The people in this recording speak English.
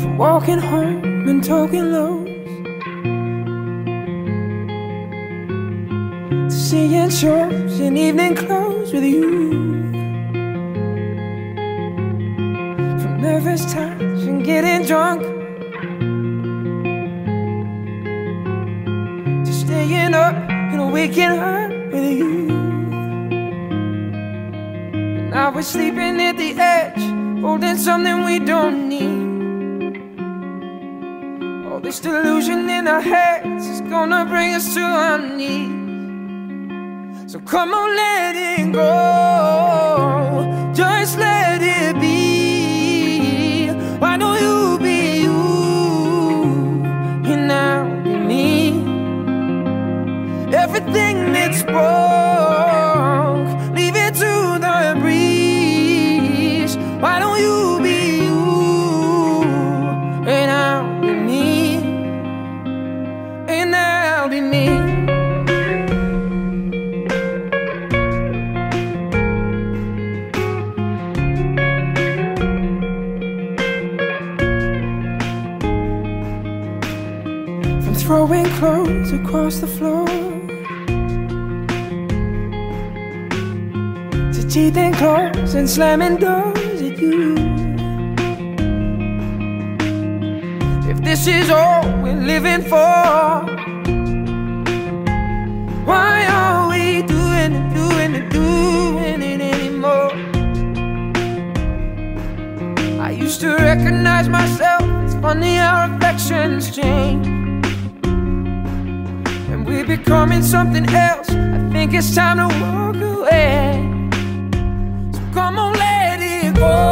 From walking home and talking low, seeing shows in evening clothes with you. From nervous times and getting drunk, to staying up and waking up with you. And I was sleeping at the edge, holding something we don't need. All this delusion in our heads is gonna bring us to our knees. So come on, let it go, just let it be. Why don't you be you, and I'll be me? Everything that's broke, leave it to the breeze. Why don't you be you, and I'll be me, and I'll be me. Throwing clothes across the floor, to cheating clothes and slamming doors at you. If this is all we're living for, why are we doing and doing and doing it anymore? I used to recognize myself. It's funny how affections change. We're becoming something else. I think it's time to walk away. So come on, let it go.